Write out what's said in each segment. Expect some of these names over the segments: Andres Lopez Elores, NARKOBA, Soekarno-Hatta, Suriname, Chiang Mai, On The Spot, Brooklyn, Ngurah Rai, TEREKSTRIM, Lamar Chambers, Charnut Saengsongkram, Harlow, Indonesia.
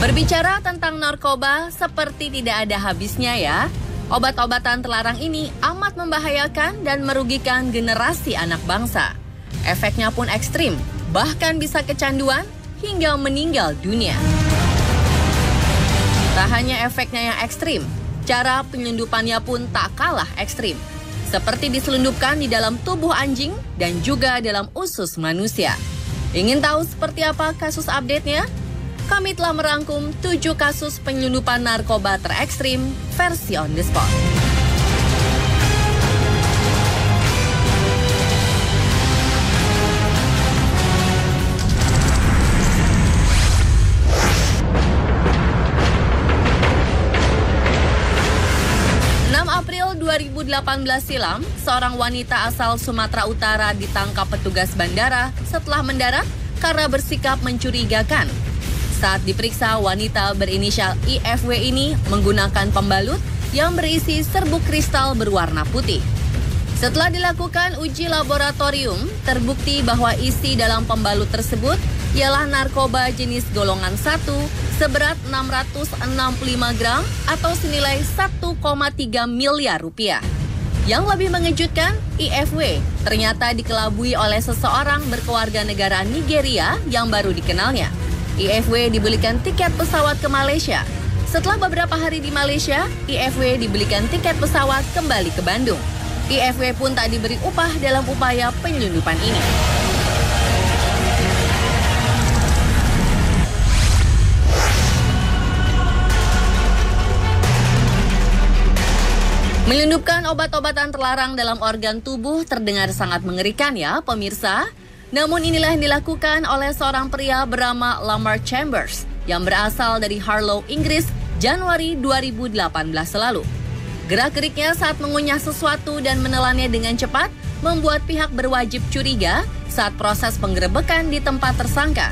Berbicara tentang narkoba, seperti tidak ada habisnya ya. Obat-obatan terlarang ini amat membahayakan dan merugikan generasi anak bangsa. Efeknya pun ekstrim, bahkan bisa kecanduan hingga meninggal dunia. Tak hanya efeknya yang ekstrim, cara penyelundupannya pun tak kalah ekstrim. Seperti diselundupkan di dalam tubuh anjing dan juga dalam usus manusia. Ingin tahu seperti apa kasus update-nya? Kami telah merangkum 7 kasus penyelundupan narkoba terekstrim versi On The Spot. April 2018 silam, seorang wanita asal Sumatera Utara ditangkap petugas bandara setelah mendarat karena bersikap mencurigakan. Saat diperiksa, wanita berinisial IFW ini menggunakan pembalut yang berisi serbuk kristal berwarna putih. Setelah dilakukan uji laboratorium, terbukti bahwa isi dalam pembalut tersebut ialah narkoba jenis golongan 1 seberat 665 gram atau senilai 1,3 miliar rupiah. Yang lebih mengejutkan, IFW ternyata dikelabui oleh seseorang berkeluarga negara Nigeria yang baru dikenalnya. IFW dibelikan tiket pesawat ke Malaysia. Setelah beberapa hari di Malaysia, IFW dibelikan tiket pesawat kembali ke Bandung. IFW pun tak diberi upah dalam upaya penyelundupan ini. Menyelundupkan obat-obatan terlarang dalam organ tubuh terdengar sangat mengerikan ya, pemirsa. Namun inilah yang dilakukan oleh seorang pria bernama Lamar Chambers yang berasal dari Harlow, Inggris, Januari 2018 lalu. Gerak-geriknya saat mengunyah sesuatu dan menelannya dengan cepat membuat pihak berwajib curiga saat proses penggerebekan di tempat tersangka.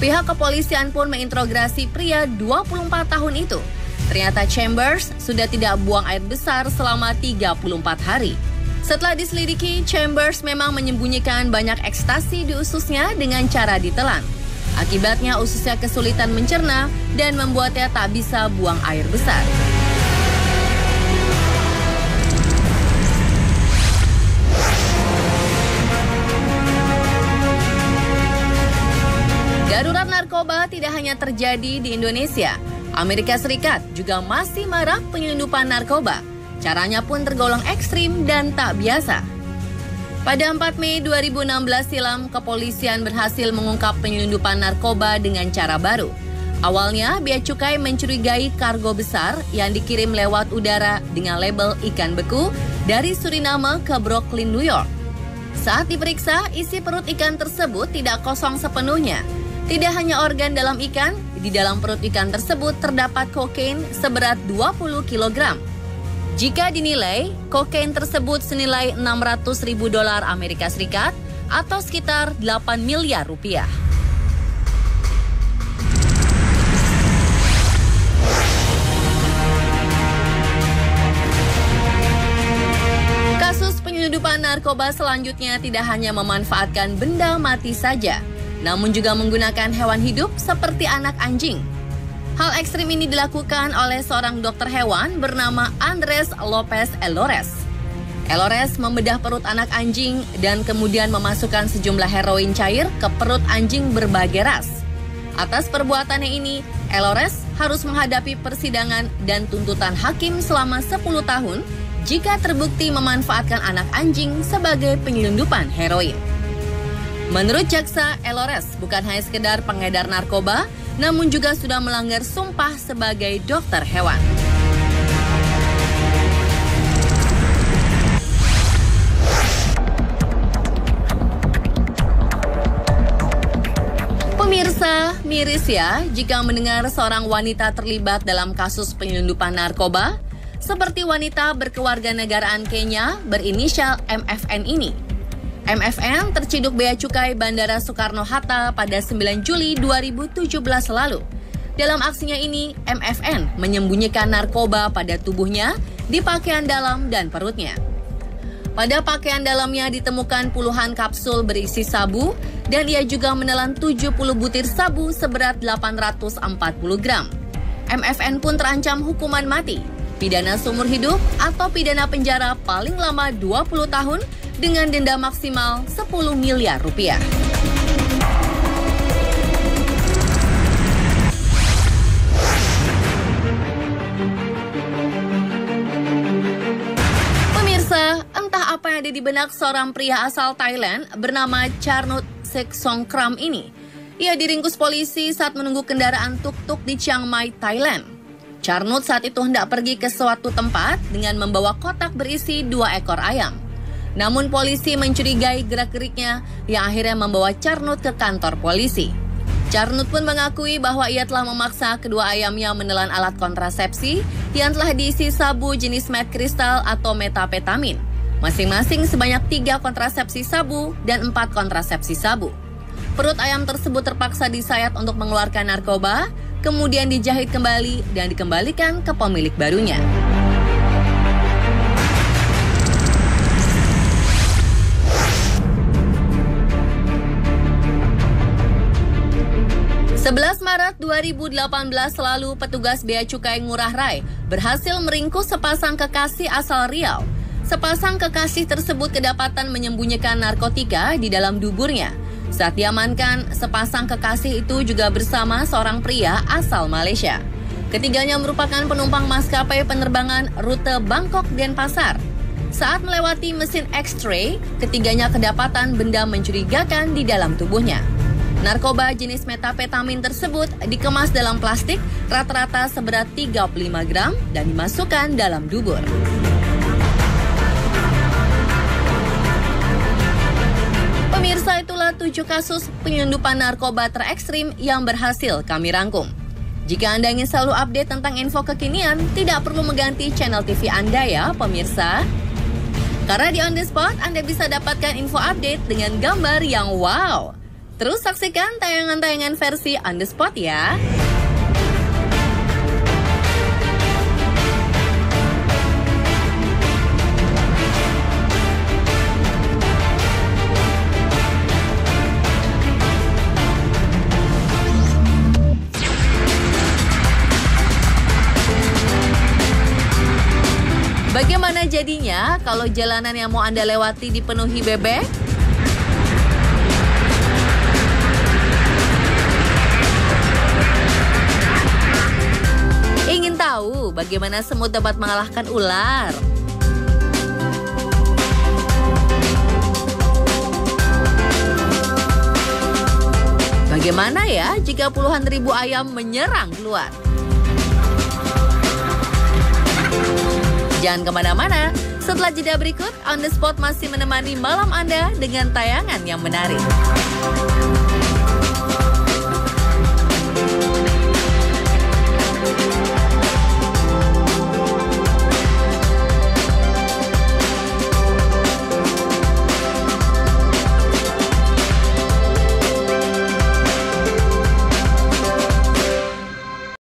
Pihak kepolisian pun menginterogasi pria 24 tahun itu. Ternyata Chambers sudah tidak buang air besar selama 34 hari. Setelah diselidiki, Chambers memang menyembunyikan banyak ekstasi di ususnya dengan cara ditelan. Akibatnya ususnya kesulitan mencerna dan membuatnya tak bisa buang air besar. Darurat narkoba tidak hanya terjadi di Indonesia. Amerika Serikat juga masih marak penyelundupan narkoba. Caranya pun tergolong ekstrim dan tak biasa. Pada 4 Mei 2016 silam, kepolisian berhasil mengungkap penyelundupan narkoba dengan cara baru. Awalnya, Bea Cukai mencurigai kargo besar yang dikirim lewat udara dengan label ikan beku dari Suriname ke Brooklyn, New York. Saat diperiksa, isi perut ikan tersebut tidak kosong sepenuhnya. Tidak hanya organ dalam ikan, di dalam perut ikan tersebut terdapat kokain seberat 20 kilogram. Jika dinilai, kokain tersebut senilai $600.000 Amerika Serikat atau sekitar 8 miliar rupiah. Kasus penyelundupan narkoba selanjutnya tidak hanya memanfaatkan benda mati saja, namun juga menggunakan hewan hidup seperti anak anjing. Hal ekstrim ini dilakukan oleh seorang dokter hewan bernama Andres Lopez Elores. Elores membedah perut anak anjing dan kemudian memasukkan sejumlah heroin cair ke perut anjing berbagai ras. Atas perbuatannya ini, Elores harus menghadapi persidangan dan tuntutan hakim selama 10 tahun jika terbukti memanfaatkan anak anjing sebagai penyelundupan heroin. Menurut jaksa, Elores bukan hanya sekedar pengedar narkoba, namun juga sudah melanggar sumpah sebagai dokter hewan. Pemirsa, miris ya jika mendengar seorang wanita terlibat dalam kasus penyelundupan narkoba, seperti wanita berkewarganegaraan Kenya berinisial MFN ini. MFN terciduk bea cukai Bandara Soekarno-Hatta pada 9 Juli 2017 lalu. Dalam aksinya ini, MFN menyembunyikan narkoba pada tubuhnya, di pakaian dalam dan perutnya. Pada pakaian dalamnya ditemukan puluhan kapsul berisi sabu dan ia juga menelan 70 butir sabu seberat 840 gram. MFN pun terancam hukuman mati, pidana seumur hidup atau pidana penjara paling lama 20 tahun dengan denda maksimal 10 miliar rupiah. Apa yang ada di benak seorang pria asal Thailand bernama Charnut Saengsongkram ini. Ia diringkus polisi saat menunggu kendaraan tuk-tuk di Chiang Mai, Thailand. Charnut saat itu hendak pergi ke suatu tempat dengan membawa kotak berisi 2 ekor ayam. Namun polisi mencurigai gerak-geriknya yang akhirnya membawa Charnut ke kantor polisi. Charnut pun mengakui bahwa ia telah memaksa kedua ayamnya menelan alat kontrasepsi yang telah diisi sabu jenis met kristal atau metapetamin. Masing-masing sebanyak 3 kontrasepsi sabu dan 4 kontrasepsi sabu. Perut ayam tersebut terpaksa disayat untuk mengeluarkan narkoba, kemudian dijahit kembali dan dikembalikan ke pemilik barunya. Maret 2018 lalu, petugas Bea Cukai Ngurah Rai berhasil meringkus sepasang kekasih asal Riau. Sepasang kekasih tersebut kedapatan menyembunyikan narkotika di dalam duburnya. Saat diamankan, sepasang kekasih itu juga bersama seorang pria asal Malaysia. Ketiganya merupakan penumpang maskapai penerbangan rute Bangkok Denpasar. Saat melewati mesin X-ray, ketiganya kedapatan benda mencurigakan di dalam tubuhnya. Narkoba jenis metapetamin tersebut dikemas dalam plastik rata-rata seberat 35 gram dan dimasukkan dalam dubur. Pemirsa, itulah 7 kasus penyelundupan narkoba terekstrim yang berhasil kami rangkum. Jika Anda ingin selalu update tentang info kekinian, tidak perlu mengganti channel TV Anda ya, pemirsa. Karena di On The Spot, Anda bisa dapatkan info update dengan gambar yang wow. Terus saksikan tayangan-tayangan versi On The Spot ya. Bagaimana jadinya kalau jalanan yang mau Anda lewati dipenuhi bebek? Ingin tahu bagaimana semut dapat mengalahkan ular? Bagaimana ya jika puluhan ribu ayam menyerang keluar? Jangan kemana-mana, setelah jeda berikut, On The Spot masih menemani malam Anda dengan tayangan yang menarik.